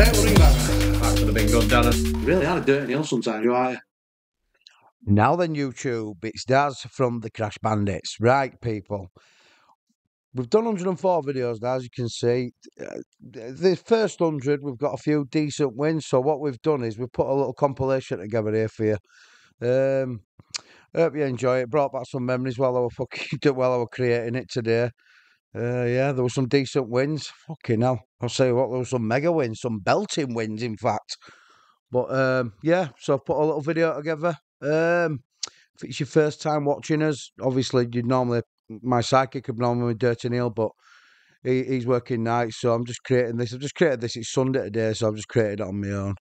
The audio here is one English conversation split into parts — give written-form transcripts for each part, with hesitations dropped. That would have been good, Darren. Really had a dirty hill sometimes, you are. Now then, YouTube, it's Daz from the Crash Bandits. Right, people. We've done 104 videos now, as you can see. The first 100, we've got a few decent wins. So what we've done is we've put a little compilation together here for you. Hope you enjoy it. Brought back some memories while I were creating it today. Yeah, there were some decent wins. Fucking hell. I'll say what, there were some mega wins, some belting wins, in fact. But, yeah, so I've put a little video together. If it's your first time watching us, obviously you'd normally... My psychic would normally be Dirty Neil, but he's working nights, so I'm just creating this. I've just created this. It's Sunday today, so I've just created it on my own.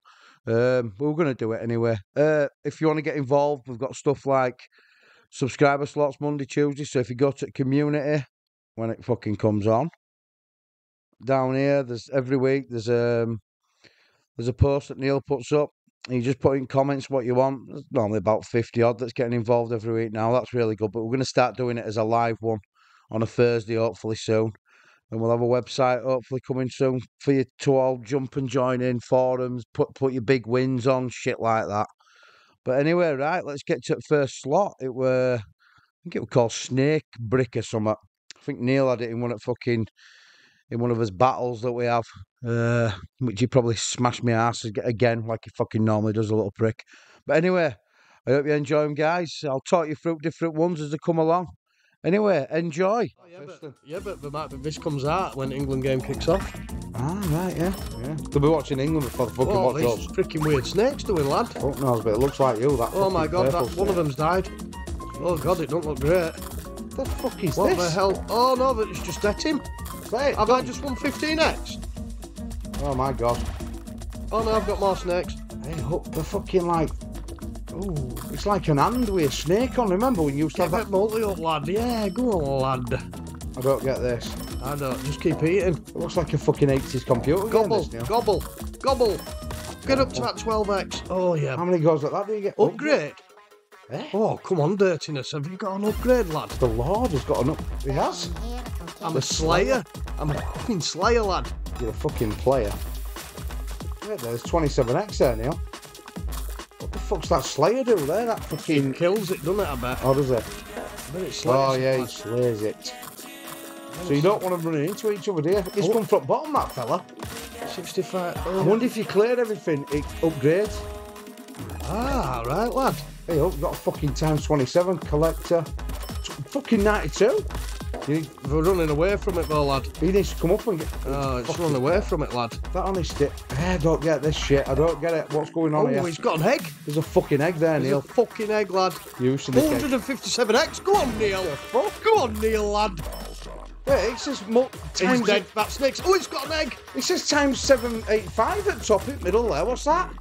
We're going to do it anyway. If you want to get involved, we've got stuff like subscriber slots Monday, Tuesday. So if you go to the community, when it fucking comes on, down here, there's every week, there's a post that Neil puts up. You just put in comments what you want. There's normally about 50 odd that's getting involved every week now. That's really good. But we're going to start doing it as a live one on a Thursday, hopefully soon. And we'll have a website hopefully coming soon for you to all jump and join in, forums, put your big wins on, shit like that. But anyway, right, let's get to the first slot. I think it was called Snake Brick or something. I think Neil had it in one of his battles that we have, which he probably smashed my ass again, like he fucking normally does, a little prick. But anyway, I hope you enjoy them, guys. I'll talk you through different ones as they come along. Anyway, enjoy. Oh, yeah, but there might be, this comes out when the England game kicks off. Ah, right, yeah. They'll be watching England before they fucking watch us. Freaking weird snakes doing, lad. Fuck knows, but it looks like you. That. Oh my God, that one of them's died. Oh God, it don't look great. What the fuck is this? What the hell? Oh no, but it's just at him. Mate, have I just won 15x? Oh my God. Oh no, I've got more snakes. Hey, hook, they're fucking like... Ooh, it's like an hand with a snake on. Remember when you used to have that multi up, lad? Yeah, go on, lad. I don't get this. I don't, just keep eating. It looks like a fucking 80s computer. Gobble, again, gobble, gobble. Get up to that 12x. Oh yeah. How many goes like that do you get? Upgrade? Eh? Oh, come on, dirtiness. Have you got an upgrade, lad? The Lord has got an upgrade. He has? I'm a slayer. I'm a fucking slayer, lad. You're a fucking player. Yeah, there's 27x there, Neil. What the fuck's that slayer do there? That fucking... It kills it, doesn't it, I bet? Oh, does it? I bet it slays it, he slays it. So you don't want to run into each other, do you? He's come from bottom, that fella. 65... Oh. I wonder if you cleared everything, it upgrades. Ah, right, lad. Hey, up, got a fucking times 27, collector. Fucking 92. We're running away from it though, lad. He needs to come up and get... Oh, it's run away from it, lad. That honest it. I don't get this shit. I don't get it. What's going on here? Oh, he's got an egg. There's a fucking egg there, Neil. There's a fucking egg, lad. 157x. Go on, Neil. Fuck? Go on, Neil, lad. Wait, it says... He's dead. That snake's... Oh, it's got an egg. It says times 785 at the top, in the middle there. What's that?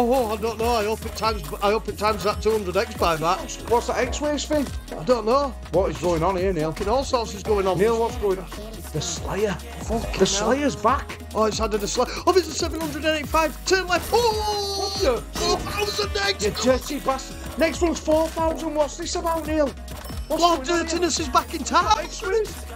Oh, I don't know. I hope it times that 200x by that. What's that X-Waves thing? I don't know. What is going on here, Neil? Fucking all sorts is going on. Neil, what's going on? The Slayer. Fucking the Slayer's back. Oh, it's added a Slayer. Oh, there's a 785. Turn left. Oh! What the? 4,000x! You dirty bastard. Next one's 4,000. What's this about, Neil? Lord Dirtiness is back in town.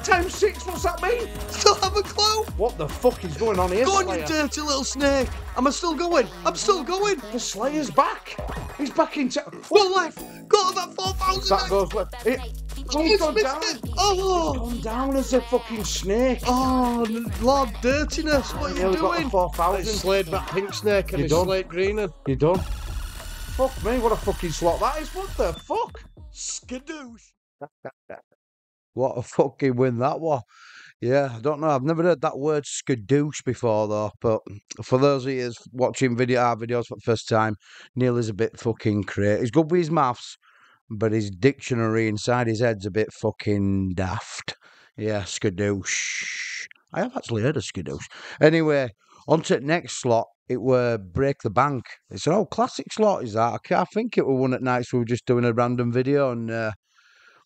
Times 6, what's that mean? Still have a clue. What the fuck is going on here? Go on, you dirty little snake. Am I still going? I'm still going. The Slayer's back. He's back in town. Go left. Go to that 4,000. That goes left. He's gone down. Oh. He's gone down as a fucking snake. Oh, Lord Dirtiness, what are you doing? 4,000. Slayed that pink snake and he slayed greener. You done? Fuck me, what a fucking slot that is. What the fuck? Skadoosh. What a fucking win that was. Yeah, I don't know. I've never heard that word skadoosh before, though. But for those of you watching our videos for the first time, Neil is a bit fucking crazy. He's good with his maths, but his dictionary inside his head's a bit fucking daft. Yeah, skadoosh. I have actually heard of skadoosh. Anyway, on to the next slot. It were Break the Bank. It's an old classic slot, is that? I think it were one at nights. We were just doing a random video and...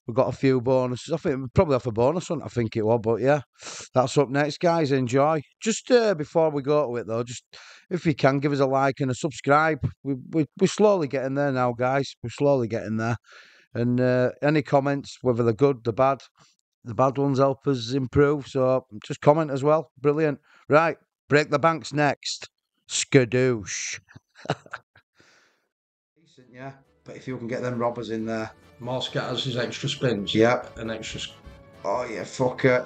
We've got a few bonuses. I think we probably have a bonus hunt, I think it was, but yeah. That's up next, guys. Enjoy. Just before we go to it, though, just if you can, give us a like and a subscribe. We're slowly getting there now, guys. We're slowly getting there. And any comments, whether they're good, they're bad, the bad ones help us improve. So just comment as well. Brilliant. Right. Break the Bank's next. Skadoosh. Decent, yeah. But if you can get them robbers in there. More scatters is extra spins. Yep. An extra... Oh, yeah, fuck it.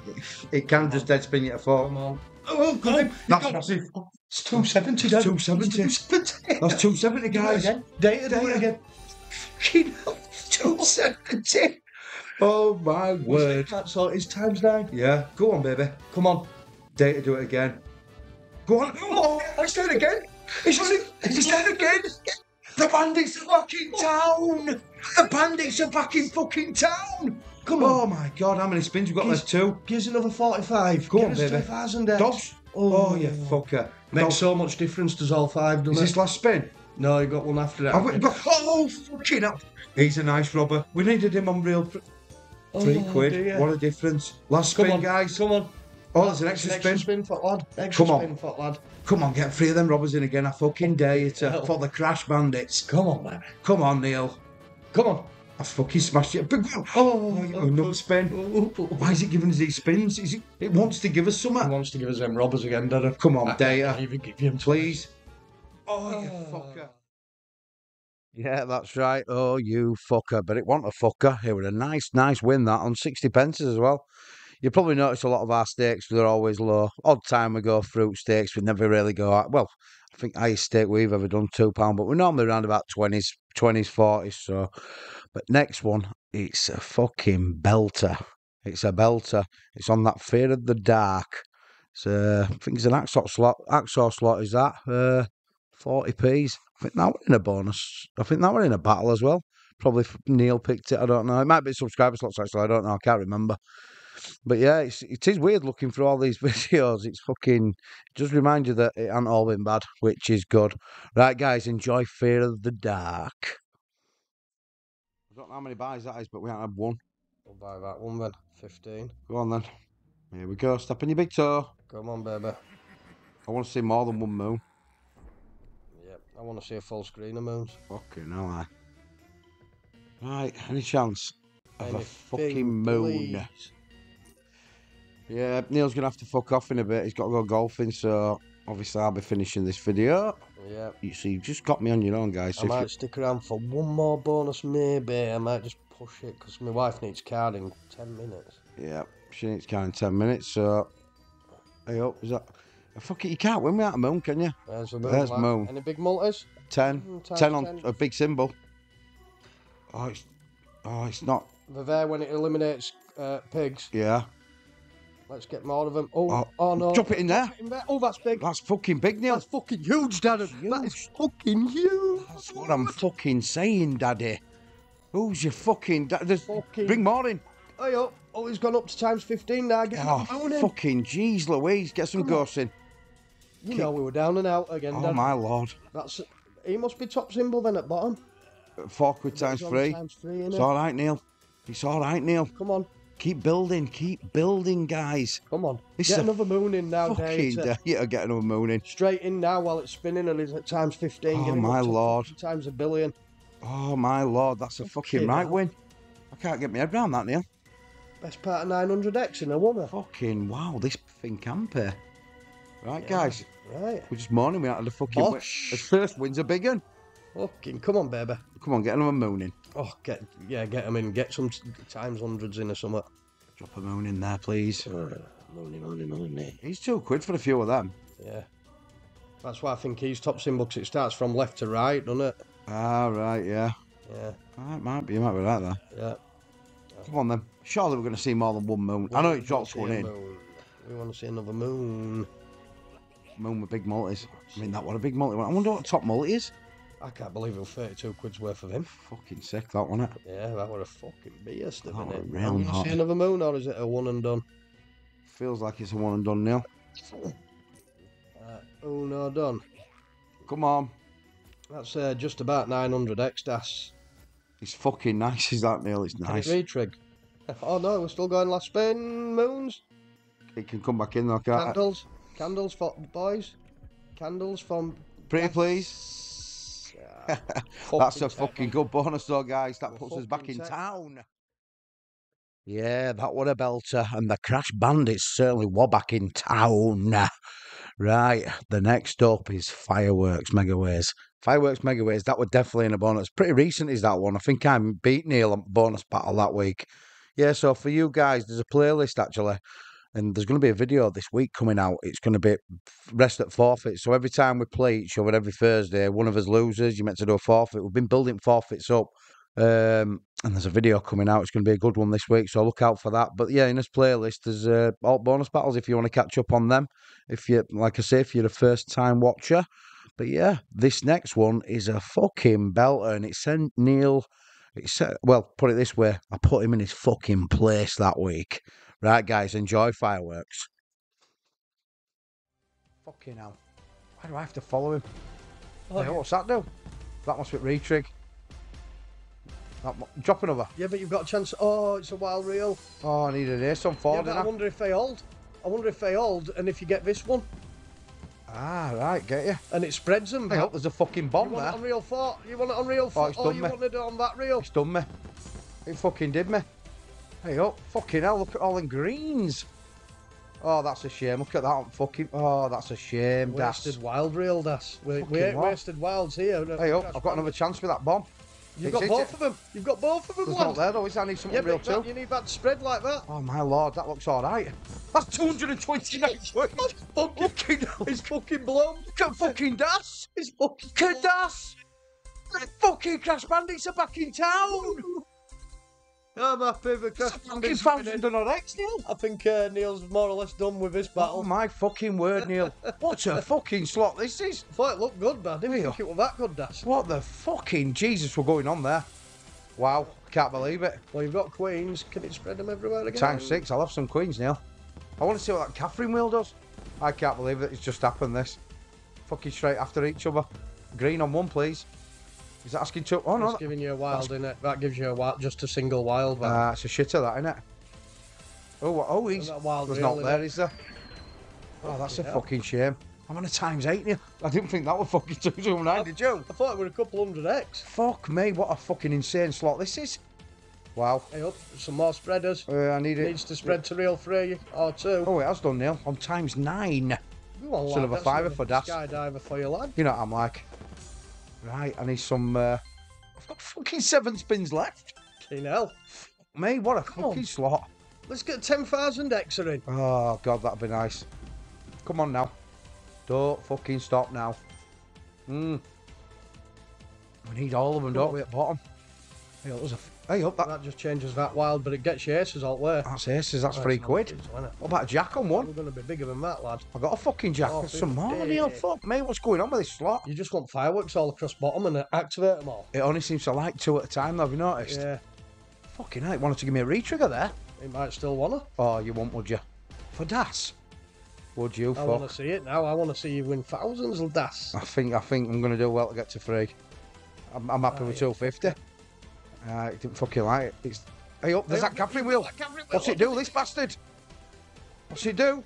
It can just dead spin you to four. Come on. Oh, God. That's massive. It's 270, Dad. 270. It's 270. That's 270, guys. Day to day again. Fucking hell. 270. Oh, my word. That's all. It's times 9. Yeah. Go on, baby. Come on. Day to do it again. Go on. Oh, it's dead again. It's dead again. The bandits are back in town. The bandits are back in fucking town. Come on. Oh, my God. How many spins we've got left? Two. Give us another 45. Go on, baby. 2,000. Dogs. Oh, you fucker. Makes so much difference, does all five, doesn't it? Is this last spin? No, you got one after that. Oh, fucking hell. He's a nice robber. We needed him on real... £3. What a difference. Last spin, guys. Come on. Oh, there's an extra spin. Extra spin, fuck lad. Extra spin, fuck lad. Come on, get three of them robbers in again. I fucking dare you to. For the Crash Bandits. Come on, man. Come on, Neil. Come on. I fucking smashed it. Oh, another spin. Why is it giving us these spins? Is it? It wants to give us something. It wants to give us them robbers again, doesn't it? Come on, dare you. Please. Oh, you fucker. Yeah, that's right. Oh, you fucker. But it wasn't a fucker. It was a nice, nice win, that, on 60 pences as well. You probably notice a lot of our stakes, they're always low. Odd time we go fruit stakes, we never really go out. Well, I think highest stake we've ever done, £2, but we're normally around about 20s, 40s, so. But next one, it's a fucking belter. It's a belter. It's on that Fear of the Dark. It's, I think it's an Axor slot. Axor slot is that, 40p's. I think that were in a bonus. I think that were in a battle as well. Probably Neil picked it, I don't know. It might be subscriber slots, actually, I don't know, I can't remember. But yeah, it is weird looking for all these videos. It's fucking, just remind you that it ain't all been bad, which is good. Right, guys, enjoy Fear of the Dark. I don't know how many buys that is, but we haven't had one. We'll buy that one then, 15. Go on then. Here we go, step in your big toe. Come on, baby. I want to see more than one moon. Yep, I want to see a full screen of moons. Fucking hell, I. Right, any chance of a fucking moon? Please. Yeah, Neil's going to have to fuck off in a bit. He's got to go golfing, so obviously I'll be finishing this video. Yeah. You see, you've just got me on your own, guys. So I might stick around for one more bonus, maybe. I might just push it, because my wife needs card in 10 minutes. Yeah, she needs card in 10 minutes, so... Hey, up, is that... Fuck it, you can't win without a moon, can you? There's a moon. There's moon. Any big multis? 10 on 10. A big symbol. Oh, it's not... They're there when it eliminates pigs. Yeah. Let's get more of them. Oh no. Drop it in there. Oh, that's big. That's fucking big, Neil. That's fucking huge, Daddy. That is fucking huge. That's what I'm fucking saying, Daddy. Who's your fucking daddy? Fucking... Bring more in. Oh, he's gone up to times 15 now. Get fucking jeez Louise. Get some ghosts in. You know, we were down and out again, Daddy. Oh, my Lord. That's... He must be top symbol then at bottom. Forkward times 3. It's all right, Neil. It's all right, Neil. Come on. Keep building, guys. Come on. Get another moon in now, Dave. Yeah, get another moon in. Straight in now while it's spinning and it's at times 15. Oh, my Lord. Times a billion. Oh, my Lord. That's a fucking right win. I can't get my head round that, Neil. Best part of 900x in a winner. Fucking wow, this thing can pay. Right, guys. Right. We're just mourning. We out of the fucking win. The first win's a big one. Fucking, come on, baby. Come on, get another moon in. Oh, get them in. Get some times hundreds in or something. Drop a moon in there, please. Moon in. He's £2 for a few of them. Yeah. That's why I think he's top symbol, because it starts from left to right, doesn't it? Ah, right, yeah. Yeah. You might be right there. Yeah. Come on, then. Surely we're going to see more than one moon. I know it drops one in. We want to see another moon. Moon with big multis. I mean, that one, a big multi. I wonder what top multi is. I can't believe it was £32 worth of him. Fucking sick, that one, it? Yeah, that were a fucking beer, sniffing it. Real hot. See another moon, or is it a one and done? Feels like it's a one and done, Neil. Oh, no, done. Come on. That's just about 900x, that's... It's fucking nice, is that, Neil? It's nice. Can it retrig? Oh, no, we're still going last spin, moons. It can come back in, though, can't it? Candles. Candles for boys. Candles from... Pretty, please. That's a fucking good bonus though, guys. That puts us back in town. Yeah, that was a belter. And the Crash Bandits certainly were back in town. Right, the next up is Fireworks Megaways. Fireworks Megaways, that were definitely in a bonus. Pretty recent is that one. I think I beat Neil on bonus battle that week. Yeah, so for you guys, there's a playlist actually. And there's going to be a video this week coming out. It's going to be rest at forfeit. So every time we play each other, every Thursday, one of us loses. You're meant to do a forfeit. We've been building forfeits up. And there's a video coming out. It's going to be a good one this week. So look out for that. But yeah, in this playlist, there's alt bonus battles if you want to catch up on them. If you, like I say, if you're a first-time watcher. But yeah, this next one is a fucking belter. And it sent Neil... well, put it this way. I put him in his fucking place that week. Right, guys, enjoy Fireworks. Fucking hell. Why do I have to follow him? Oh, hey, what's that do? That must be retrig. Drop another. Yeah, but you've got a chance. Oh, it's a wild reel. Oh, I needed this on forward. Yeah, I wonder if they hold. I wonder if they hold, and if you get this one. Ah, right, get you. And it spreads them. I hope there's a fucking bomb there. You want it on reel 4? You want it on reel 4? Oh, you want it on that reel? It's done me. It fucking did me. Hey up, fucking hell, look at all them greens. Oh, that's a shame. Look at that fucking... Oh, that's a shame, Das. Wasted wild reel, Das. We wasted wilds here. Hey up, I've got another chance with that bomb. You've got both of them. You've got both of them, lad. There's not there, though. I need something real, too. You need that spread like that. Oh, my Lord, that looks all right. That's 229 quid. That's fucking... It's fucking blown. Look at fucking Das. It's fucking... Look at Das. Fucking Crash Bandits are back in town. Oh, my favourite Crash Bandits. I think Neil's more or less done with this battle. Oh, my fucking word, Neil. What a fucking slot this is. I thought it looked good, man. Didn't think it was that good, Das. What the fucking Jesus were going on there? Wow, can't believe it. Well, you've got queens. Can it spread them everywhere again? Times 6, I'll have some queens, Neil. I want to see what that Catherine wheel does. I can't believe it. It's just happened, this. Fucking straight after each other. Green on one, please. Is that asking too? Oh no, that's giving you a wild, innit? That gives you a wild, just a single wild. Ah, it's a shitter, that, innit? Oh, oh, he's wild there's not there, is there? Oh, that's a fucking shame. I'm on a times 8 now. I didn't think that was fucking 229, did you? I thought it were a couple hundred X. Fuck me, what a fucking insane slot this is. Wow. Hey, up, some more spreaders. I need it. Needs to spread to reel 3 or 2. Oh, it has done, Neil. I'm times 9. Sort of a fiver for Das. Skydiver for you, lad. You know what I'm like. Right, I need some. I've got fucking 7 spins left. Fucking hell. Me, what a fucking slot. Let's get 10,000 Xer in. Oh, God, that'd be nice. Come on now. Don't fucking stop now. We need all of them, don't we, at bottom? Hey, up, that just changes that wild, but it gets you aces out there. That's aces, that's 3 quid. Diesel, what about a jack on one? We're going to be bigger than that, lad. I got a fucking jack and some more, Neil. Fuck me, what's going on with this slot? You just want fireworks all across bottom and activate them all. It only seems to like 2 at a time, have you noticed? Yeah. Fucking hell, it wanted to give me a retrigger there. It might still want to. Oh, you won't, would you? For Das? Would you, I want to see it now. I want to see you win thousands, Das. I think I'm going to do well to get to 3. I'm happy with 250. It didn't fucking like it. It's... Hey up, there's that Catherine wheel. What's it do, this bastard? What's it do?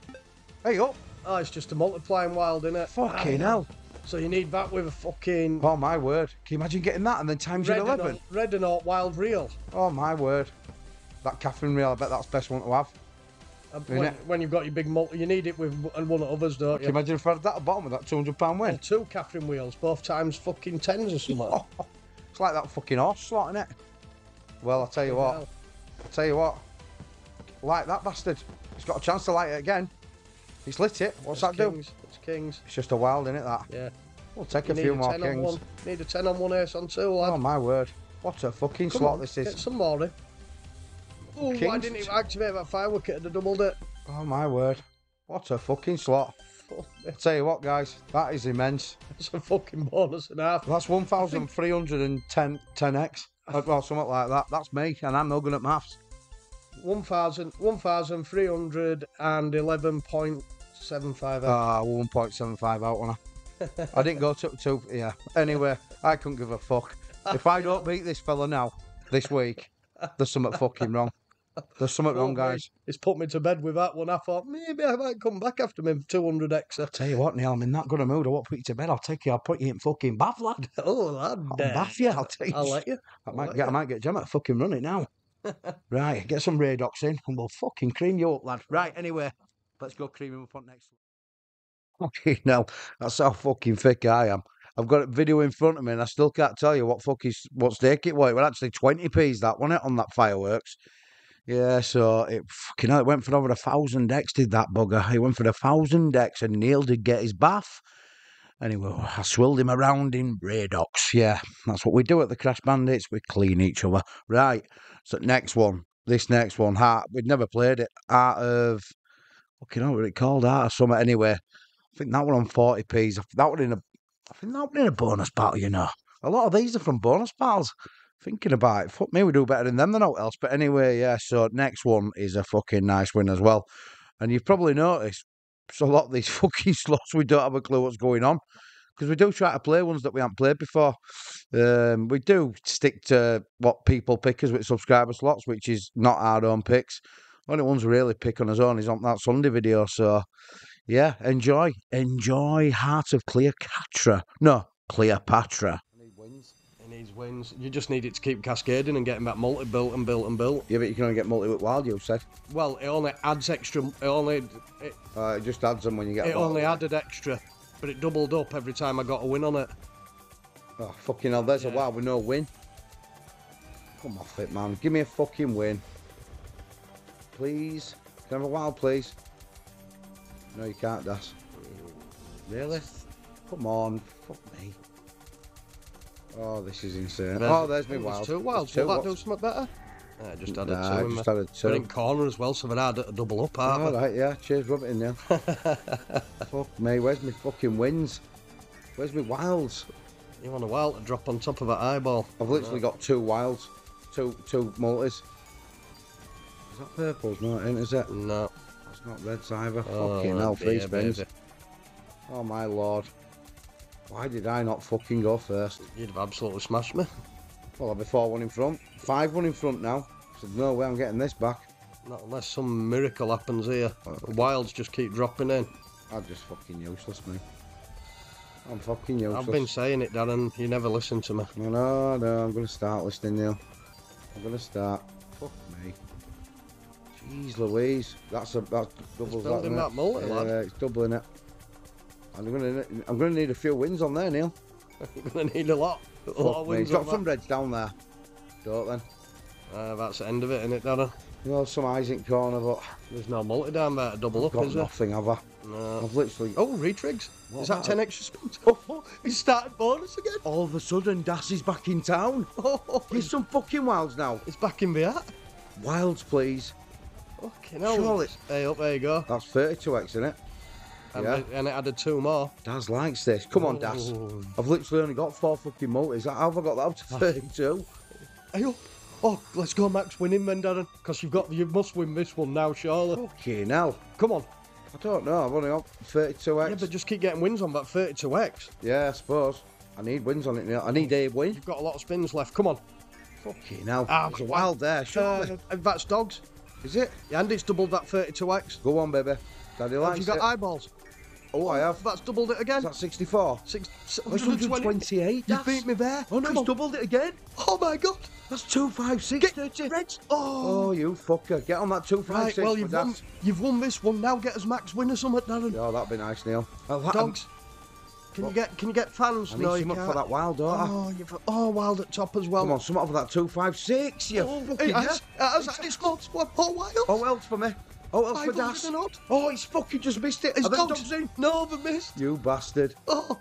Hey up. Oh, it's just a multiplying wild, innit? Fucking hell. So you need that with a fucking... Oh, my word. Can you imagine getting that and then times your 11? Red and all wild reel. Oh, my word. That Catherine reel, I bet that's the best one to have. When you've got your big multi, you need it with one of others, don't you? Can you imagine if I had that at bottom with that £200 win? And 2 Catherine wheels, both times fucking 10s or something. It's like that fucking horse slot, innit? Well, I'll tell you what. I'll tell you what. Light that bastard. It's got a chance to light it again. It's lit it. What's that do? It's kings. It's just a wild, innit, that? Yeah. We'll take a few more kings. Need a 10 on 1, ace on 2, lad. Oh, my word. What a fucking slot this is. Get some more in. Oh, why didn't it activate that firework and doubled it? Oh, my word. What a fucking slot. I'll tell you what, guys, that is immense. It's a fucking bonus and a half. That's 1,310 10x, or something like that. That's me, and I'm no good at maths. 1,311.75 out. Ah, 1.75 out on her. I didn't go to two. Yeah. Anyway, I couldn't give a fuck. If I don't beat this fella now, this week, there's something fucking wrong. There's something wrong, guys. It's put me to bed with that one. I thought, maybe I might come back after my 200 X. I'll tell you what, Neil, I'm in that good a mood. I won't put you to bed. I'll take you. I'll put you in fucking bath, lad. Oh, lad. I'll bath you. I'll take you. I'll let you. I might get Gemma to fucking run it now. Right, get some Radox in and we'll fucking cream you up, lad. Right, anyway, let's go cream him up on next. Fucking hell, that's how fucking thick I am. I've got a video in front of me and I still can't tell you what fucking what steak it was. It was actually 20p's that one, it on that fireworks. Yeah, so it fucking hell, it went for over 1,000 X, did that bugger. He went for 1,000 X and Neil did get his bath. Anyway, I swilled him around in Bradox. Yeah, that's what we do at the Crash Bandits. We clean each other. Right, so next one. This next one, Heart. We'd never played it. Heart of... fucking hell, what it called? Heart of Summer. Anyway, I think that one on 40p's. I think that one in a bonus battle, you know. A lot of these are from bonus battles. Thinking about it. Fuck me, we do better in them than out else. But anyway, yeah, so next one is a fucking nice win as well. And you've probably noticed... so a lot of these fucking slots, we don't have a clue what's going on, because we do try to play ones that we haven't played before. We do stick to what people pick us with subscriber slots, which is not our own picks. Only ones we really pick on his own is on that Sunday video. So, yeah, enjoy. Enjoy Heart of Cleopatra. No, Cleopatra. He needs wins. You just need it to keep cascading and getting that multi built and built and built. Yeah, but you can only get multi with wild, you said. Well, it only adds extra. It just adds them when you get. It only added extra, but it doubled up every time I got a win on it. Oh fucking hell! There's a wild with no win. Come off it, man! Give me a fucking win, please. Can I have a wild, please? No, you can't, Das. Really? Come on! Fuck me. Oh, this is insane. Oh, there's me wild. Two wilds. Will that do something better? Yeah, I just added two. I just added two. They're in corner as well, so they're added a double up, aren't they? All right, yeah. Cheers, rub it in there. Fuck me. Where's me fucking wins? Where's me wilds? You want a wild to drop on top of that eyeball? I've literally got two wilds, two multis. Is that purples? No, it ain't, is it? No. That's not reds either. Oh, fucking hell, three spins. Baby. Oh my lord. Why did I not fucking go first? You'd have absolutely smashed me. Well, I'll be 4-1 in front. 5-1 in front now. So no way I'm getting this back. Not unless some miracle happens here. The wilds just keep dropping in. I'm just fucking useless, mate. I'm fucking useless. I've been saying it, Darren. You never listen to me. No. I'm going to start listening, Neil. I'm going to start. Fuck me. Jeez Louise. That doubles that. It's building that multi, lad. Yeah, it's doubling it. I'm gonna need a few wins on there, Neil. You're gonna need a lot of wins. He's got some reds down there. Don't then. That's the end of it, isn't it, Darren? You know, some eyes in corner, but there's no multi down there to double up, is there? Nothing, have I? No. I've literally. Oh, retrigs. Is that 10 extra spins? Oh, he's starting bonus again. All of a sudden, Das is back in town. Give some fucking wilds now. It's back in the hat. Wilds, please. Fucking hell. Hey, up there you go. That's 32x, isn't it? Yeah. And it added two more. Das likes this. Come on, Das. I've literally only got 4 fucking multis. How have I got that up to 32? Oh, let's go max winning then, Darren. Because you must win this one now, surely. Fucking hell. Come on. I don't know. I've only got 32x. Yeah, but just keep getting wins on that 32x. Yeah, I suppose. I need wins on it now. I need a win. You've got a lot of spins left. Come on. Fucking hell. Ah, there's a wild there, surely. That's dogs. Is it? Yeah, and it's doubled that 32x. Go on, baby. Daddy likes it. Have you got eyeballs? Oh, I have. That's doubled it again. Is that 64? 128. You beat me there. Oh, no, he's doubled it again. Oh, my God. That's 256. Get reds. Oh, you fucker. Get on that 256. Right, well, you've won this one. Now get us max win or something, Darren. Oh, that'd be nice, Neil. Dogs. Can you get fans? I need something for that wild, don't I? Oh, wild at top as well. Come on, something for that 256. It's close. Oh, wild. Oh, wilds for me. Oh, else for Das. Oh, he's fucking just missed it. His dog's in. No, they missed. You bastard. Oh,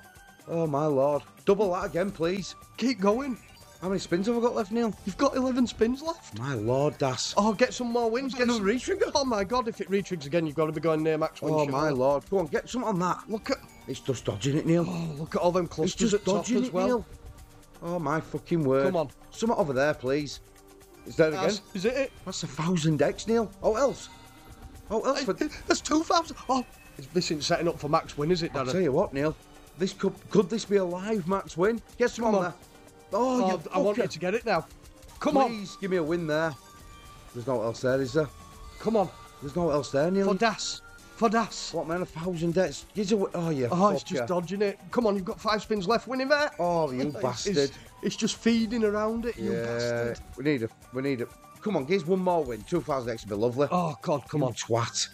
my lord. Double that again, please. Keep going. How many spins have I got left, Neil? You've got 11 spins left. My lord, Das. Oh, get some more wins. Get another retrigger. Oh, my God. If it retriggers again, you've got to be going near max win. Oh, my lord. Go on, get some on that. Look at... it's just dodging it, Neil. Oh, look at all them clusters. It's just dodging it, well. Neil. Oh, my fucking word. Come on. Something over there, please. Is that again? Is it? That's 1,000 X, Neil. Oh, else. That's 2,000. Oh, this isn't setting up for max win, is it, Darren? I'll tell you what, Neil. This could this be a live max win? Get some on there. Oh, I want you to get it now. Come on. Please give me a win there. There's no else there, is there? Come on. There's no else there, Neil. For Das. What, man? 1,000 X. Oh, yeah. Oh, it's just dodging it. Come on, you've got 5 spins left. Winning there. Oh, you bastard. It's just feeding around it, you bastard. We need a... Come on, give us one more win. 2,000 X would be lovely. Oh, God, come on. Twat.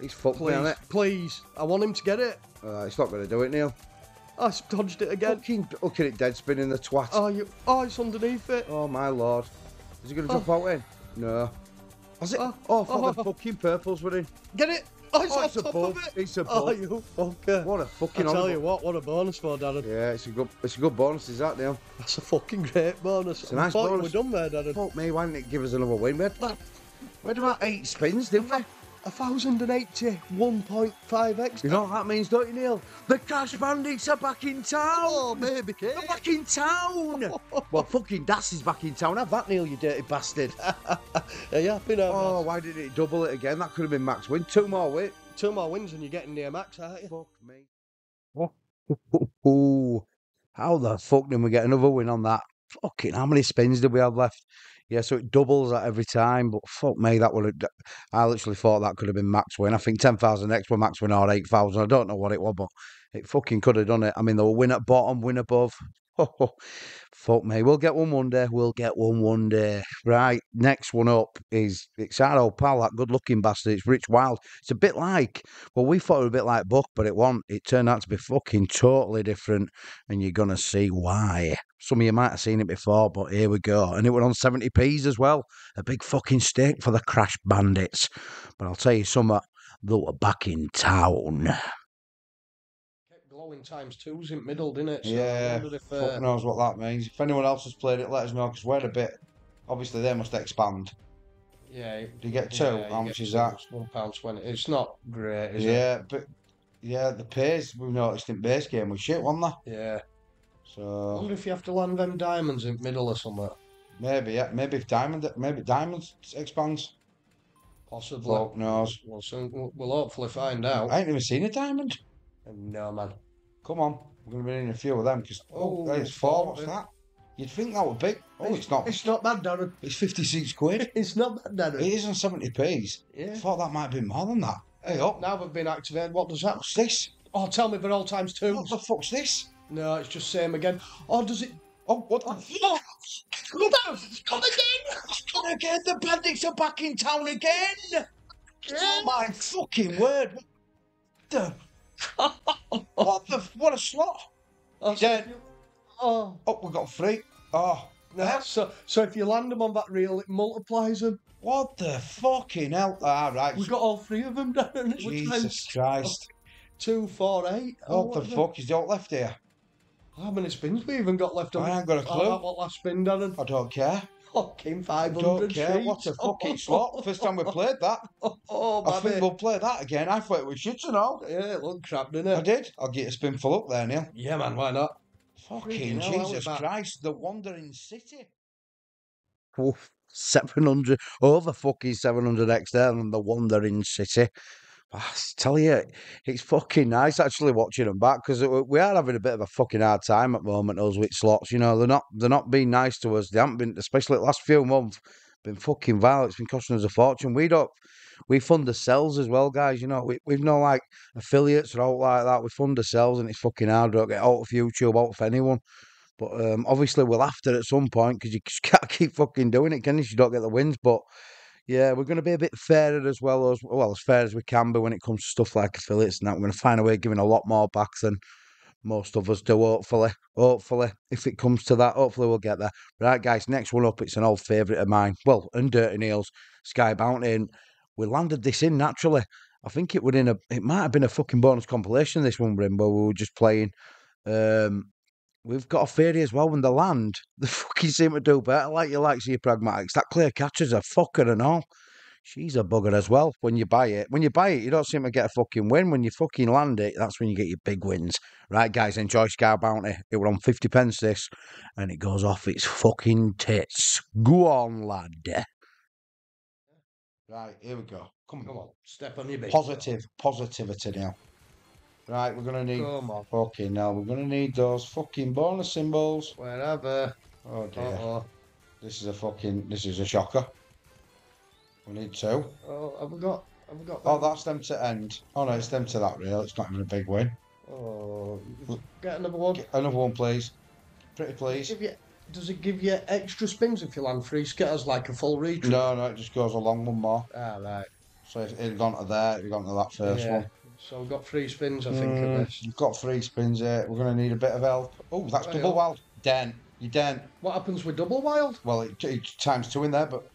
He's fucked me on it. Please, I want him to get it. He's not going to do it, Neil. I dodged it again. Fucking looking at it dead, spinning the twat. Oh, you... oh, it's underneath it. Oh, my Lord. Is he going to jump out in? No. Was it? Oh, the fucking purples were in. Get it. Oh, it's, oh, it's top above. Of it. It's above. Oh, you fucker. What a fucking... I tell you what a bonus for, Darren. Yeah, it's a good bonus, is that, Neil? That's a fucking great bonus. It's a nice bonus. We're done there, Darren. Fuck me, why didn't it give us another win? We had about 8 spins, didn't we? 1,081.5x. You know what that means, don't you, Neil? The Crash Bandits are back in town! Oh, baby kid! They're back in town! Well, fucking Das is back in town. Have that, Neil, you dirty bastard. Are you happy now, Oh, why didn't it double it again? That could have been max win. Two more wins and you're getting near max, aren't you? Fuck me. Oh, how the fuck did we get another win on that? Fucking how many spins do we have left? Yeah, so it doubles that every time, but fuck me, that would have... I literally thought that could have been max win. I think 10,000 extra max win or 8,000. I don't know what it was, but it fucking could have done it. I mean, they were win at bottom, win above. Oh, fuck me. We'll get one day. We'll get one day. Right, next one up is... It's our old pal, that good-looking bastard. It's Rich Wild. It's a bit like... Well, we thought it was a bit like Buck, but it wasn't. It turned out to be fucking totally different, and you're going to see why. Some of you might have seen it before, but here we go. And it went on 70p's as well. A big fucking stake for the Crash Bandits. But I'll tell you something, they were back in town. Kept glowing times twos in middle, didn't it? So yeah, fuck knows what that means. If anyone else has played it, let us know, because we're a bit... Obviously, they must expand. Yeah. Do you get two? Yeah, how much is that? £1.20. It's not great, is it? But, yeah, the pace, we've noticed in base game was shit, wasn't they? Yeah. So I wonder if you have to land them diamonds in the middle or somewhere. Maybe, yeah. Maybe if diamonds expands. Possibly. Fuck knows. We'll hopefully find out. I ain't even seen a diamond. No, man. Come on. We're going to be in a few of them because... Oh, there's 4. What's that? You'd think that would be. Oh, it's not. It's not bad, Darren. It's 56 quid. It's not bad, Darren. It is on 70p's. Yeah. I thought that might be more than that. Hey, up. Now we've been activated. What does that... What's this? Oh, tell me they're all times two. What the fuck's this? No, it's just same again. Oh, does it... Oh, what the fuck? It's gone again! It's gone again! The bandits are back in town again! Yeah. Oh, my fucking word! What the... What the... What a slot! Yeah. Oh, we got 3. Oh, no. So if you land them on that reel, it multiplies them. What the fucking hell? Ah, right. We got all 3 of them down. Jesus Christ. 2, 4, 8. Oh, what the fuck is the left here? How many spins we even got left on? I ain't got a clue. What last spin, Darren? I don't care. Fucking 500. I don't care. Sheets. What a fucking slot. First time we played that. Oh, I think we'll play that again. I thought we should, you know. Yeah, it looked crap, didn't it? I did. I'll get a spinful up there, Neil. Yeah, man, why not? Fucking Jesus Christ, the wandering city. Oof, 700. Over fucking 700x there and the wandering city. I tell you, it's fucking nice actually watching them back, because we are having a bit of a fucking hard time at the moment, us with slots. You know, they're not being nice to us. They haven't been, especially the last few months, been fucking vile. It's been costing us a fortune. We fund ourselves as well, guys. You know, we've no like affiliates or out like that. We fund ourselves, and it's fucking hard to get out of YouTube, out of anyone. But obviously, we'll have to at some point, because you just can't keep fucking doing it, can you? You don't get the wins, but. Yeah, we're going to be a bit fairer as well, as fair as we can be when it comes to stuff like affiliates and that. We're going to find a way of giving a lot more back than most of us do, hopefully. Hopefully, if it comes to that, hopefully we'll get there. Right, guys, next one up, it's an old favourite of mine. Well, and Dirty Neil's, Sky Bounty. And we landed this in naturally. I think it would in a... It might have been a fucking bonus compilation, this one we're in, where we were just playing... We've got a theory as well when they land. They fucking seem to do better. Like you like, see your pragmatics. That clear catcher's a fucker and all. She's a bugger as well when you buy it. When you buy it, you don't seem to get a fucking win. When you fucking land it, that's when you get your big wins. Right, guys, enjoy Sky Bounty. It were on 50p this, and it goes off its fucking tits. Go on, lad. Right, here we go. Come on. Step on your bit. Positivity now. Right, we're going to need... Come on. Okay, now we're going to need those fucking bonus symbols. Wherever. Oh, dear. Uh-oh. This is a fucking... This is a shocker. We need 2. Oh, have we got... Oh, that's them to end. Oh, no, it's them to that reel. It's not even a big win. Oh... Get another one. Get another one, please. Pretty please. Does it give you extra spins if you land 3 skitters, like a full retreat? No, it just goes along one more. Ah, right. So it'd gone to there, it'd gone to that first one. So we've got three spins, I think, at this. You've got three spins here. We're going to need a bit of help. Oh, that's double wild. Dent. You dent. What happens with double wild? Well, it times two in there, but...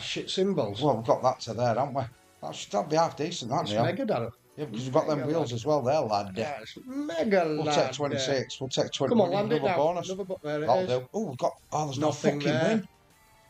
shit symbols. Well, we've got that to there, haven't we? That'd be half decent, that's mega, Darren. Yeah, because you've got them wheels as well there, lad. Yeah, it's mega, lad. We'll take 26. We'll take 20. Come on, land it down. That'll do. Oh, we've got... Oh, there's no fucking win.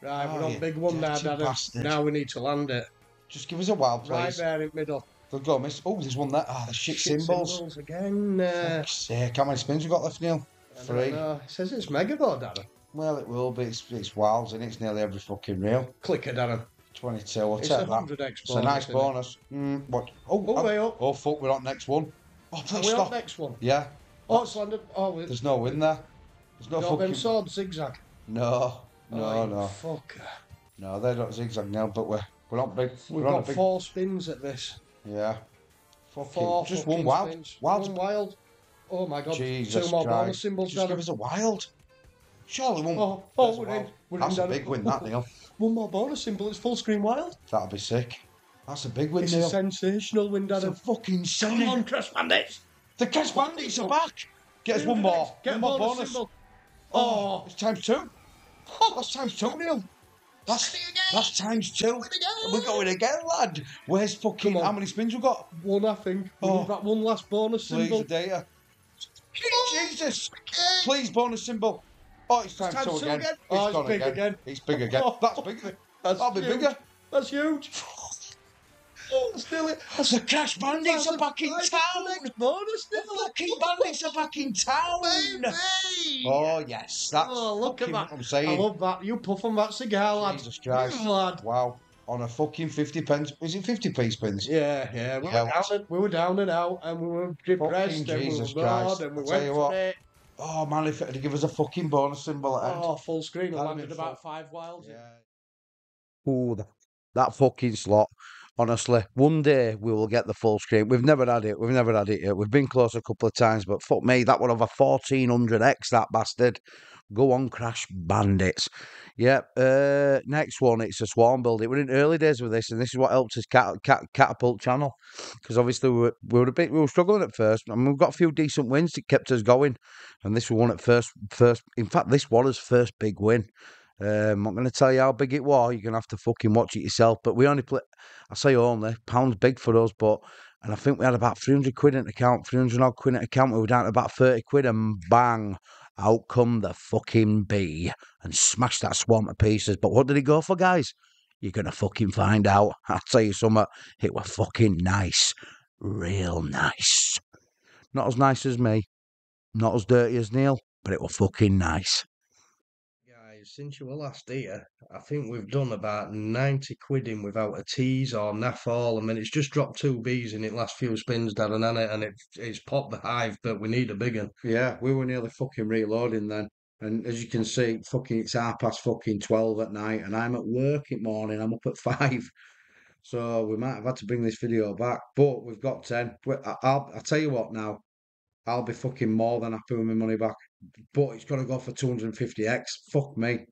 Right, we're on big one now, Darren. Now we need to land it. Just give us a wild, please. Right there in middle. Good go, miss. Oh, there's one there. Ah, oh, the shit symbols again. How many spins we got left, Neil? 3. It says it's mega though, Darren. Well, it will be. It's wilds and it's nearly every fucking reel. Clicker, Darren. 22. We'll take that. Bonus, it's a nice bonus. What? Oh, way up. Oh, fuck! We're on next one. Oh, please stop. Next one. Yeah. Oh, it's landed. Oh, there's no win there. There's no fucking sword zigzag. No. No. Oh, no. Fuck. No, they're not zigzag now, but we're not big. We've got 4 spins at this. Yeah. Just one wild. One wild. Oh my god. Jesus 2 more Christ. Bonus symbols. Just give us a wild. Surely one. Oh, we're in. That's a big win, that, Neil. One more bonus symbol. It's full screen wild. That'll be sick. That's a big win, Neil. It's a sensational win, Dad. It's a fucking stunning. Come on, Crash Bandits. The Crash Bandits are back. Get us one more. Get more bonus. Oh, it's times 2. Oh, that's times 2, Neil. That's times 2. We're going again, lad. Where's fucking... How many spins we got? 1, I think. We need that one last bonus symbol. Please, data. Jesus. Please, bonus symbol. Oh, it's times 2 again. Oh, it's big again. It's big again. Oh, that's bigger. That'll be bigger. That's huge. Oh, still it. That's the Crash Bandits are back in town. Bonus, the fucking Bandits are back in town. Oh yes, that's. Oh, look at that. I'm saying. I love that. You puff on that cigar, lad. Jesus Christ, lad. Wow. On a fucking 50p. Is it 50p spins? Yeah, yeah. We were down and out, and we were depressed, and we were bored, and we went for it. Oh man, if it'd give us a fucking bonus symbol at end. Oh, full screen. I landed about 5 wilds. Yeah. Ooh, that fucking slot. Honestly, one day we will get the full screen. We've never had it. We've never had it yet. We've been close a couple of times, but fuck me, that would have a 1400x, that bastard. Go on, Crash Bandits. Yep. Next one, it's a Swarm build. We're in early days with this, and this is what helped us catapult channel, because obviously we were struggling at first, and we've got a few decent wins that kept us going, and this was one at first. In fact, this was his first big win. I'm not going to tell you how big it was. You're going to have to fucking watch it yourself. But we only play, I say only, pounds big for us. But, and I think we had about 300 quid in account, 300 odd quid in account. We were down to about 30 quid and bang, out come the fucking bee and smashed that Swarm to pieces. But what did it go for, guys? You're going to fucking find out. I'll tell you something, it was fucking nice. Real nice. Not as nice as me. Not as dirty as Neil, but it was fucking nice. Since you were last here, I think we've done about 90 quid in without a tease or naff all. I mean, it's just dropped 2 Bs in its last few spins, Dad, and it's popped the hive, but we need a big one. Yeah, we were nearly fucking reloading then. And as you can see, fucking it's 12:30 at night, and I'm at work in the morning. I'm up at 5. So we might have had to bring this video back, but we've got 10. I'll tell you what now, I'll be fucking more than happy with my money back. But it's got to go for 250x. Fuck me.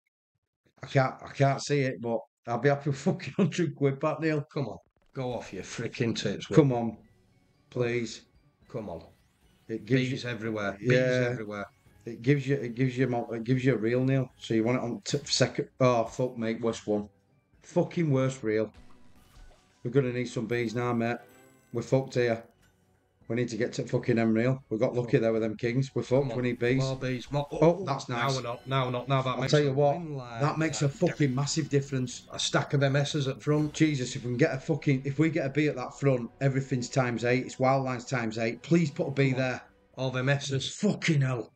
I can't see it, but I'll be happy with fucking 100 quid back, Neil. Come on. Go off your freaking tips. Come on. Please. Come on. It gives bees you, everywhere. Yeah, bees everywhere. It gives you a reel, Neil. So you want it on second. Oh, fuck me. Worst one. Fucking worst reel. We're going to need some bees now, mate. We're fucked here. We need to get to fucking them reel. We got lucky there with them kings. We're fucked. We need bees. More bees. Oh, that's nice. Now we're not. Now we're not. Now that I'll tell you what. That makes a fucking massive difference. A stack of MS's at front. Jesus, if we can get a fucking... If we get a bee at that front, everything's times 8. It's wild lines times 8. Please put a bee there. All the MS's. Fucking hell.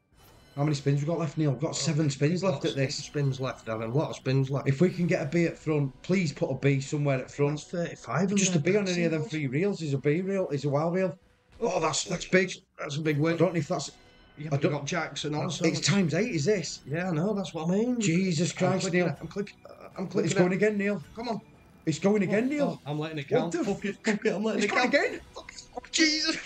How many spins we got left, Neil? We've got 7 spins left at this. Spins left, Darren. A lot of spins left. If we can get a bee at front, please put a bee somewhere at front. That's 35. Just a bee on any of them 3 reels is a bee reel. Is a wild reel. Oh, that's big. That's a big win. I don't know if that's... Yeah, I don't got jacks and all. It's times 8, is this? Yeah, I know. That's what I mean. Jesus Christ, Neil! I'm clicking. It's going again, Neil. Come on. It's going again, Neil. I'm letting it count. Fuck it. I'm letting it count. It's going again. Jesus.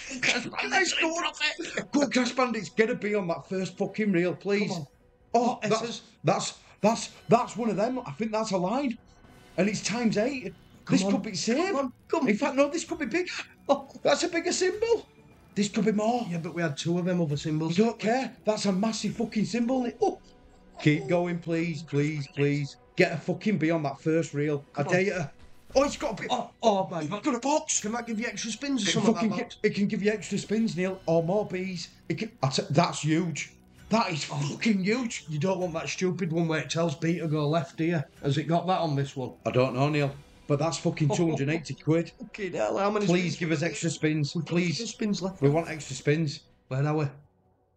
Let's go off it. Good Crash Bandits. Get a bee on that first fucking reel, please. Oh, that's one of them. I think that's a line, and it's times 8. This could be saved. Come on. In fact, no, this could be bigger. Oh, that's a bigger symbol. This could be more. Yeah, but we had two of them other symbols. You don't care. That's a massive fucking symbol. Oh. Keep going, please, please, please. Get a fucking bee on that first reel. I dare you. Oh, it's got a bit. Oh, man. It's got a box. Can that give you extra spins or something like that? It can give you extra spins, Neil, or more bees. It can, that's huge. That is fucking huge. You don't want that stupid one where it tells B to go left, do you? Has it got that on this one? I don't know, Neil. But that's fucking 280 quid. Fucking hell, how many Please give us extra spins. Please. Extra spins left. We want extra spins. Where are we?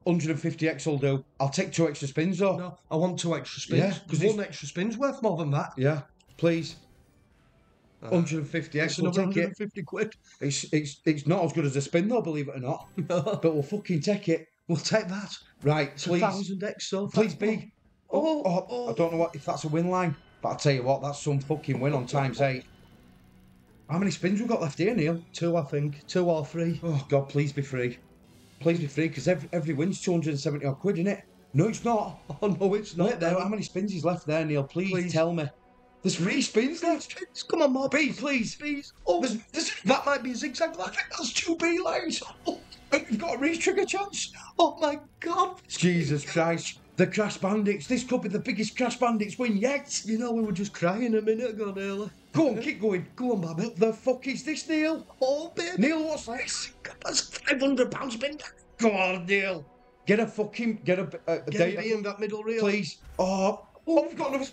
150x will do. I'll take two extra spins, though. No, I want two extra spins. Yeah, because one extra spin's worth more than that. Yeah, please. 150x. It's another 150 quid. It's not as good as a spin, though, believe it or not. But we'll fucking take it. We'll take that. Right, it's please. 1,000x, so please, big. Oh, I don't know if that's a win line. But I'll tell you what, that's some fucking win on times 8. How many spins we've got left here, Neil? Two, I think. Two or three. Oh, God, please be free. Please be free, because every win's 270 odd quid, isn't it? No, it's not. Oh, no, it's not. There. How many spins is left there, Neil? Please tell me. There's three spins left. Come on, Mob. B, please. Please. Oh, that might be a zigzag. I think that's two B lines. Oh, you've got a re-trigger chance. Oh, my God. Jesus Christ. The Crash Bandits. This could be the biggest Crash Bandits win yet. You know, we were just crying a minute ago, Neil. Go on, keep going. Go on, Babby. What the fuck is this, Neil? Oh, baby. Neil, what's this? That's £500 spin. Go on, Neil. Get a fucking... Get a bee in that middle reel. Please. Oh, we've got another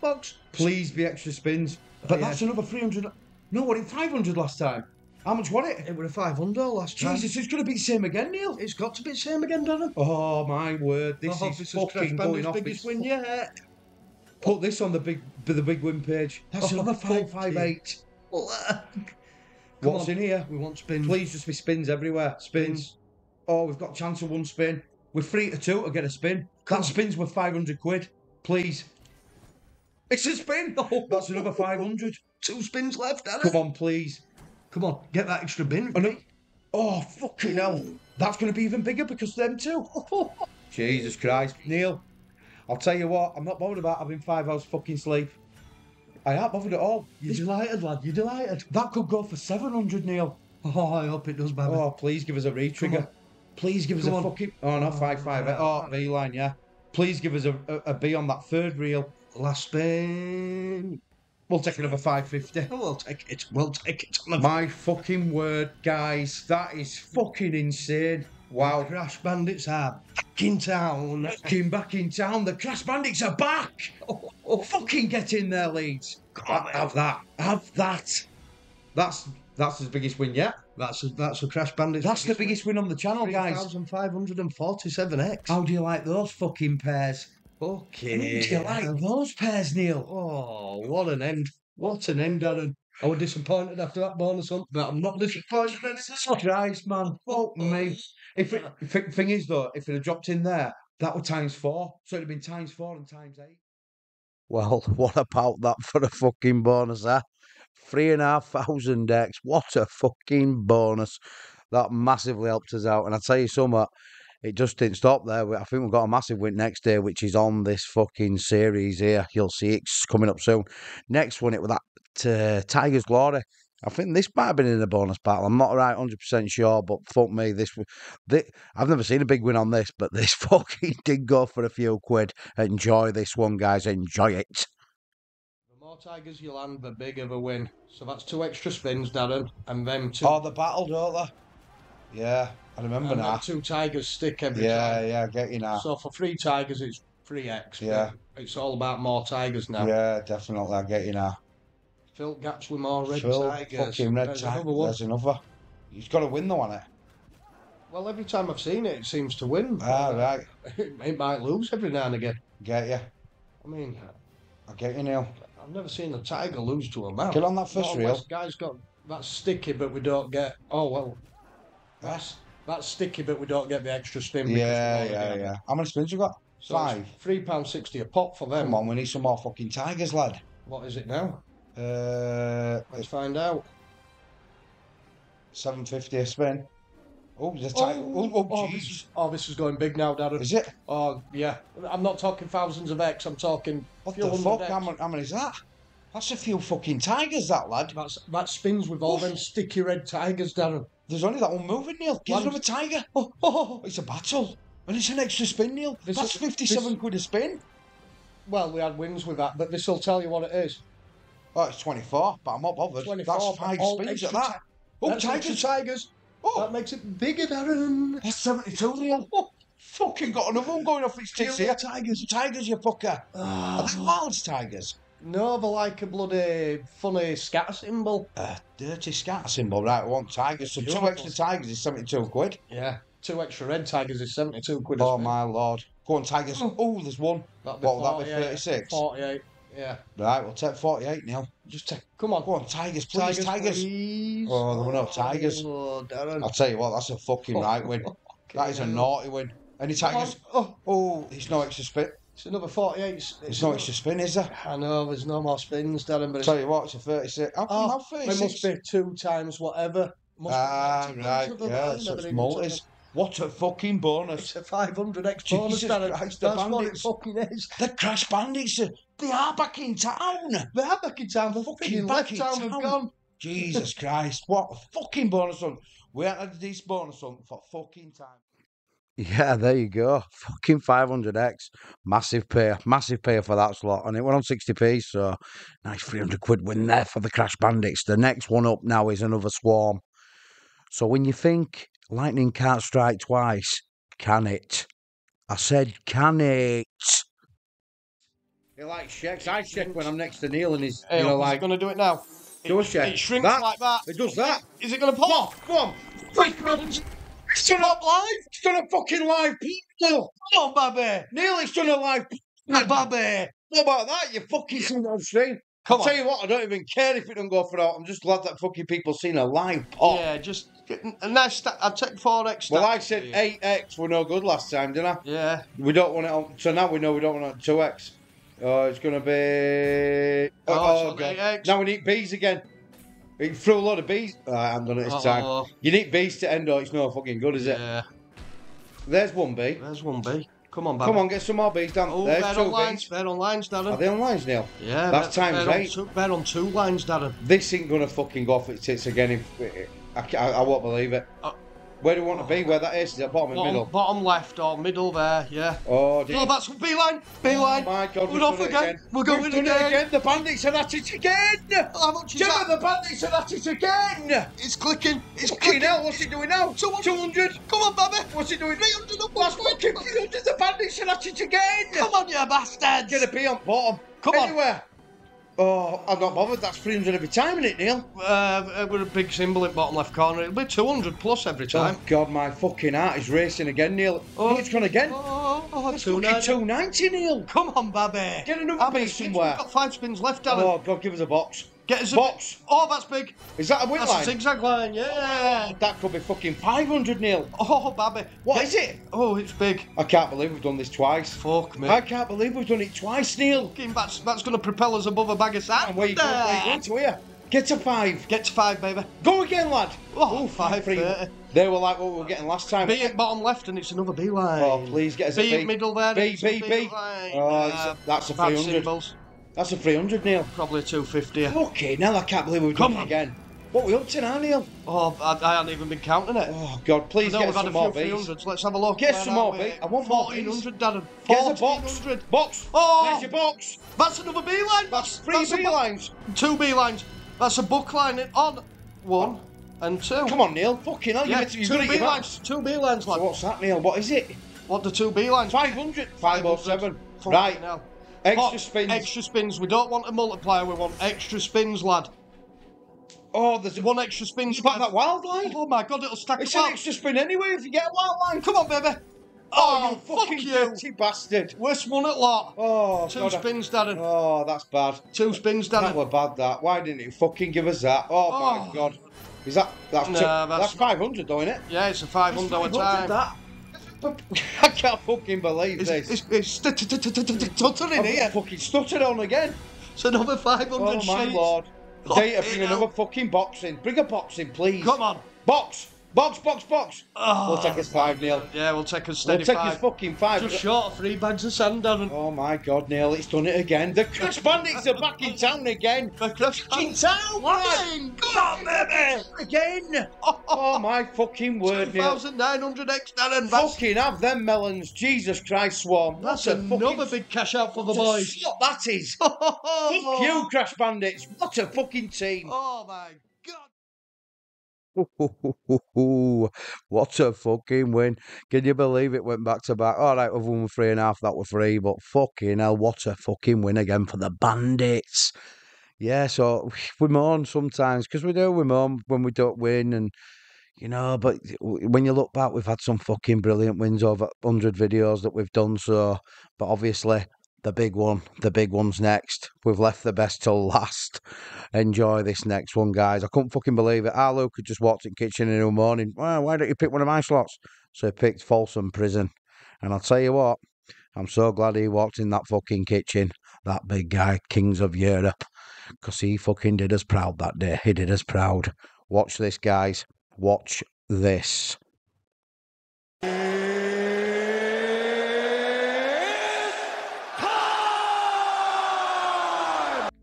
box. Please be extra spins. But that's another 300... No, we're in 500 last time. How much was it? It was a 500 last time. Jesus, it's going to be the same again, Neil. It's got to be the same again, Donna. Oh, my word. This is fucking going off. Biggest win yet. Put this on the big win page. That's another 558. What's in here? We want spins. Please just be spins everywhere. Spins. Oh, we've got a chance of one spin. We're 3 to 2 to get a spin. That spins worth 500 quid. Please. It's a spin. That's another 500. Two spins left, Donna. Come on, please. Come on, get that extra bin. Oh, fucking hell. That's going to be even bigger because of them two. Jesus Christ. Neil, I'll tell you what, I'm not bothered about having 5 hours fucking sleep. I ain't bothered at all. You're delighted, lad. You're delighted. That could go for 700, Neil. Oh, I hope it does, baby. Oh, please give us a re-trigger. Please give us a fucking... Oh, no, 5-5. Oh, V-line, yeah. Please give us a B on that third reel. Last spin... We'll take another 550. Oh, we'll take it. We'll take it. My fucking word, guys. That is fucking insane. Wow. The Crash Bandits are back in town. Back in town. The Crash Bandits are back. Oh, fucking get in there, Leeds. Have that. Have that. That's his biggest win yet. That's the Crash Bandits. That's the biggest win on the channel, guys. 3,547x. How do you like those fucking pairs? Okay. Do you like those pairs, Neil? Oh, what an end. What an end, Darren. I was disappointed after that bonus hunt, but I'm not disappointed. Christ, man. Fuck me. Thing is, though, if it had dropped in there, that was times 4. So it would have been times 4 and times 8. Well, what about that for a fucking bonus, eh? 3,500x. What a fucking bonus. That massively helped us out. And I tell you something. It just didn't stop there. I think we've got a massive win next day, which is on this fucking series here. You'll see it's coming up soon. Next one, it was that Tiger's Glory. I think this might have been in a bonus battle. I'm not 100% sure, but fuck me. This I've never seen a big win on this, but this fucking did go for a few quid. Enjoy this one, guys. Enjoy it. The more Tigers you land, the bigger the win. So that's two extra spins, Darren, and them two. Oh, the battle, don't they? Yeah. I remember now. 2 tigers stick every time. Yeah, I get you now. So for 3 tigers, it's 3x. Yeah. It's all about more tigers now. Yeah, definitely, I get you now. Fill gaps with more red tigers. Fucking red tiger. There's another. He's got to win though, hasn't he? Well, every time I've seen it, it seems to win. Ah, right. It might lose every now and again. Get you. I mean... I get you, Neil. I've never seen a tiger lose to a man. Get on that first reel. Guy's got... That's sticky, but we don't get... Oh, well... That's sticky, but we don't get the extra spin. Yeah. How many spins you got? So 5. £3.60 a pop for them. Come on, we need some more fucking tigers, lad. What is it now? Let's find out. 750 a spin. Oh, the tiger. Oh, this is going big now, Darren. Is it? Oh, yeah. I'm not talking thousands of X. I'm talking. What the fuck? How many is that? That's a few fucking tigers, that lad. That spins with all them sticky red tigers, Darren. There's only that one moving, Neil. Give another tiger. Oh, it's a battle. And it's an extra spin, Neil. That's 57 quid a spin. Well, we had wins with that, but this will tell you what it is. Oh, it's 24, but I'm not bothered. 24, that's 5 spins at that. Oh, tigers. Oh. That makes it bigger, Darren. That's 72, Neil. Oh, fucking got another one going off its tits here. Tigers, you fucker. Are they wild tigers? No, they're like a bloody funny scatter symbol. A dirty scatter symbol, right? I want tigers. So two extra tigers is 72 quid. Yeah. Two extra red tigers is 72 quid. Oh, my lord. Go on, tigers. Oh, there's one. What will that be, 36? 48, yeah. Right, we'll take 48, Neil. Just take... Come on. Go on, tigers, please, tigers. Please. Oh, there were no tigers. Oh, Darren. I'll tell you what, that's a fucking right win. That is a naughty win. Any tigers? Oh, it's no extra spin. It's another 48. There's no extra spin, is there? I know, there's no more spins, Darren. But tell you what, it's a 36. How 36? It must be 2 times whatever. Ah, right, yeah, such multis. What a fucking bonus. It's a 500x bonus, Darren. That's what it fucking is. The Crash Bandits, they are back in town. They are back in town. They're fucking back in town. They've gone. Jesus Christ, what a fucking bonus hunt. We haven't had this bonus hunt for fucking time. Yeah, there you go. Fucking 500x. Massive payer. Massive payer for that slot. And it went on 60p, so nice 300 quid win there for the Crash Bandits. The next one up now is another Swarm. So when you think... lightning can't strike twice, can it? I said, can it? He likes checks. I check when I'm next to Neil and he's, you know, like... going to do it now. Do a check. It shrinks that, like that. It does that. Is it going to pop? Come on. It's done up live. It's done a fucking live peep, Neil. Come on, baby. Neil, it's done a live peep, baby. What about that? You fucking seen what I'm saying? I'll tell you what, I don't even care if it don't go for out. I'm just glad that fucking people seen a live pop. Yeah, just a nice stack. I'll take 4x. Well, I said 8x were no good last time, didn't I? Yeah. We don't want it on. So now we know we don't want it on 2x. Oh, it's going to be. Oh, okay. 8x. Now we need bees again. It threw a lot of bees. Oh, I haven't done it this time. You need bees to end on. It's no fucking good, is it? Yeah. There's one bee. There's one bee. Come on, baby. Come on, get some more bees down. Oh, there's two bees. They're on lines, Darren. Are they on lines, Neil? Yeah. That's times 8. They're on 2 lines, Darren. This ain't going to fucking go off its tits again. I won't believe it. Where do you want to be? Where that is? Is it bottom and middle? Bottom left or middle there, yeah. Oh, dear. Oh, that's beeline. Beeline. Oh, my God. We're off again. We're going again. The bandits are at it again. How much is that? The bandits are at it again. It's clicking. It's clicking. Hell, what's it doing now? 200. Come on, baby. What's it doing? 300 up. That's fucking 300. The bandits are at it again. Come on, you bastards. Get a bee on bottom. Come on. Anywhere. Oh, I'm not bothered. That's 300 every time, isn't it, Neil? With a big symbol in the bottom left corner. It'll be 200 plus every time. Oh, God, my fucking heart is racing again, Neil. Oh, it's gone again. Oh, that's 290. 290, Neil. Come on, baby. Get another bee somewhere. We've got 5 spins left, Darren. Oh, God, give us a box. Get us a box. Oh, that's big. Is that a win line? That's a zigzag line, yeah. Oh, that could be fucking 500, Neil. Oh, baby. What is it? Oh, it's big. I can't believe we've done this twice. Fuck me. I can't believe we've done it twice, Neil. That's going to propel us above a bag of sand. And where you going to here? Get to 5. Get to 5, baby. Go again, lad. Oh, 5 They were like what we were getting last time. Bee at bottom left, and it's another bee line. Oh, please get us a bee. Bee middle there. Bee. Oh, that's a 300. That's a 300, Neil. Probably 250. Okay, now I can't believe we've done it again. What are we up to now, Neil? Oh, I haven't even been counting it. Oh, God, please get some more bees. Let's have a look. Get some more bees. I want more bees. 1,400, Darren. Get a box. Box. Oh! There's your box. That's another bee line. That's 3 bee lines. 2 bee lines. That's a book line on 1 and 2. Come on, Neil. Fucking hell, you've got 2 bee lines. 2 bee lines, lad. So what's that, Neil? What is it? What the 2 bee lines? 500. 507. Right. Extra spins. Extra spins. We don't want a multiplier. We want extra spins, lad. Oh, there's one extra spin. You got that wild line? Oh, my God, it'll stack up. It's an extra spin anyway if you get a wild line. Come on, baby. Oh, you fucking dirty bastard. Worst one at lot. Oh, 2 spins, Darren. Oh, that's bad. 2 spins, Darren. That were bad, that. Why didn't you fucking give us that? Oh, my God. Is that... That's 500, though, isn't it? Yeah, it's a 500 a time. That. I can't fucking believe this. It's stuttering here. I've fucking stuttered on again. It's another 500 sheets. Oh, my Lord. Data, bring another fucking box in. Bring a box in, please. Come on. Box. Box, box, box! Oh, we'll take his 5-0. Yeah, we'll take his steady 5. We'll take his fucking 5. Just short of 3 bags of sand, Darren. Oh my God, Neil, it's done it again. The Crash Bandits are back in town again. The Crash Bandits in town! Come on, baby! Again! Oh my fucking word, Neil. 2,900x, Darren. Fucking have them melons. Jesus Christ, Swarm. That's another big cash out for the boys. What that is. Thank you, Crash Bandits. What a fucking team. Oh my God. What a fucking win. Can you believe it went back to back? Alright, we've won 3.5, that were 3, but fucking hell, what a fucking win again for the Bandits. Yeah, so we mourn sometimes, because we mourn when we don't win, and you know, but when you look back, we've had some fucking brilliant wins over 100 videos that we've done, so, but obviously, the big one's next. We've left the best till last. Enjoy this next one, guys. I couldn't fucking believe it. Our Luke had just walked in the kitchen in the morning. Well, why don't you pick one of my slots? So he picked Folsom Prison. And I'll tell you what, I'm so glad he walked in that fucking kitchen. That big guy, Kings of Europe. Because he fucking did us proud that day. He did us proud. Watch this, guys. Watch this.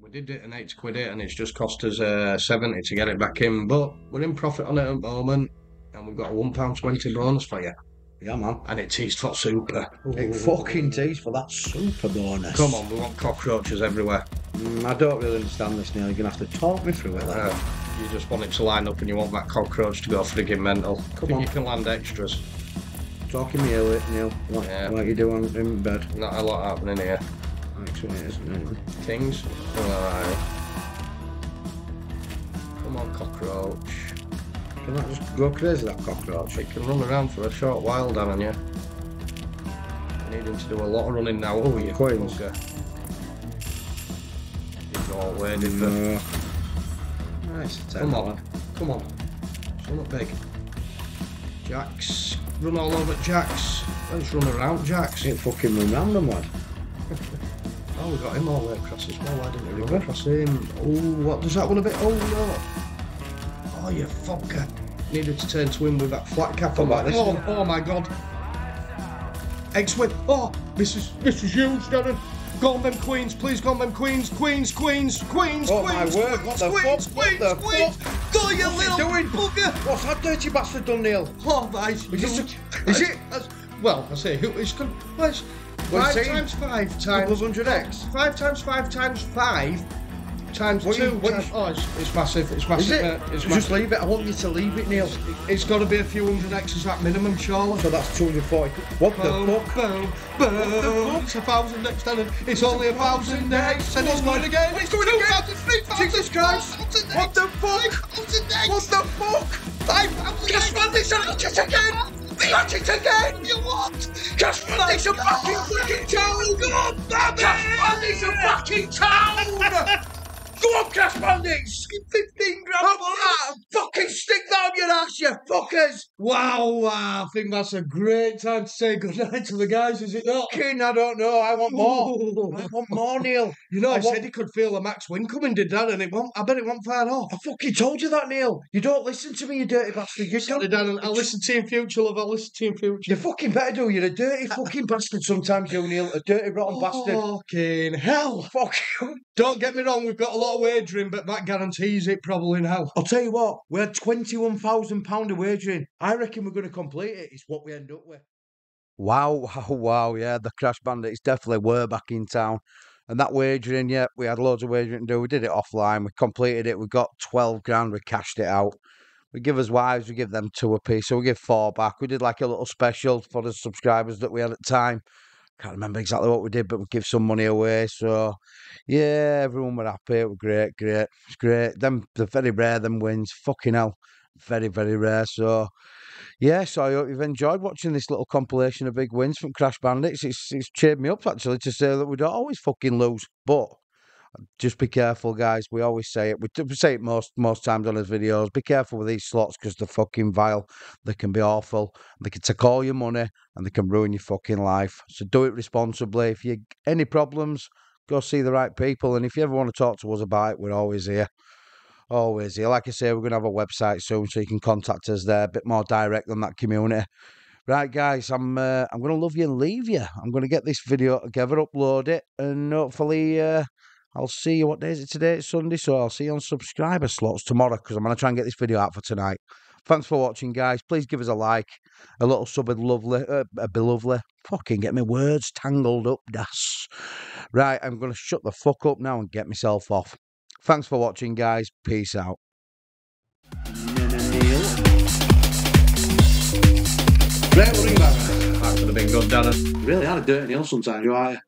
We did it in 8 quid it, and it's just cost us 70 to get it back in, but we're in profit on it at the moment, and we've got a £1.20 bonus for you. Yeah, man. And it teased for super. Ooh. It fucking teased for that super bonus. Come on, we want cockroaches everywhere. I don't really understand this, Neil. You're going to have to talk me through it. You just want it to line up and you want that cockroach to go frigging mental. Come on. You can land extras. Talking me early, Neil, like you do in bed. Not a lot happening here. Actually, isn't it? Things. Alright. Come on, cockroach. Can that just go crazy, that cockroach? It can run around for a short while, Dan, and you need him to do a lot of running now. Oh, you coins. Bugger. He's all way different. Nice. Come on. Come on. Something big. Jacks. Run all over Jacks. Let's run around Jacks. It fucking run around them, lad. Oh, we got him all the way across as well. I didn't really go across him. Oh, what does that one a bit? Oh, no. Oh, you fucker. Needed to turn to him with that flat cap on. Oh, my God. X-Wing. Oh, this is huge, Darren. Go on them Queens, please. Go on them Queens. Queens. Oh, my word. What the fuck? What the fuck? Go, you little bugger. What's that dirty bastard done, Neil? Oh, my. Is it? Well, I say, it's good. Five times five times 100x. 5 times 5 times 5 times 2. Oh, it's massive. It's massive. Is it? It's massive. Just leave it. I want you to leave it, Neil. It's got to be a few 100x's at minimum, surely. So that's 240. What the fuck? Boom. It's 1,000x, Darren. It's only 1,000x, and it's going again. It's going again. 2,000, 3,000. Jesus Christ! What the fuck? 5,000x. What the fuck? 5,000x. Crash Bandits are at it again. They got it again! You what? Crash Bandits are back in fucking town! Go on, baby! Crash Bandits are back in town! Go on, Crash Bandits! 15 grand for that! Fucking stick that on your ass, you fuckers! Wow, I think that's a great time to say goodnight to the guys, is it not? Fucking, I don't know, I want more. I want more, Neil. You know, I said he could feel the max win coming, did that, and it won't, I bet it won't fire off. I fucking told you that, Neil. You don't listen to me, you dirty bastard. You can't. Darren, I'll listen to you in future, love, I'll listen to you in future. You fucking better do, you're a dirty fucking bastard sometimes, you, Neil. A dirty, rotten bastard. Fucking hell. Fuck you. Don't get me wrong, we've got a lot of wagering, but that guarantees it probably now. I'll tell you what, we had £21,000 of wagering. I reckon we're going to complete it. It's what we end up with. Wow. Yeah, the Crash Bandits definitely were back in town. And that wagering, yeah, we had loads of wagering to do. We did it offline. We completed it. We got 12 grand. We cashed it out. We give us wives. We give them 2 apiece. So we give 4 back. We did like a little special for the subscribers that we had at the time. Can't remember exactly what we did, but we give some money away. So, yeah, everyone were happy. It was great. It's great. They're very rare, them wins. Fucking hell. Very, very rare. So, yeah, so I hope you've enjoyed watching this little compilation of big wins from Crash Bandits. It's cheered me up, actually, to say that we don't always fucking lose. But just be careful, guys. We always say it. We say it most times on his videos. Be careful with these slots because they're fucking vile. They can be awful. They can take all your money and they can ruin your fucking life. So do it responsibly. If you any problems, go see the right people. And if you ever want to talk to us about it, we're always here. always here. Like I say, we're going to have a website soon, so you can contact us there. A bit more direct than that community. Right, guys, I'm going to love you and leave you. I'm going to get this video together, upload it, and hopefully I'll see you. What day is it today? It's Sunday, so I'll see you on subscriber slots tomorrow, because I'm going to try and get this video out for tonight. Thanks for watching, guys. Please give us a like. A little sub would lovely, be lovely. Fucking get my words tangled up, das. Right, I'm going to shut the fuck up now and get myself off. Thanks for watching, guys. Peace out. Right, we'll ring back after the big good, Darren. You really are a dirty Neil sometimes, you are.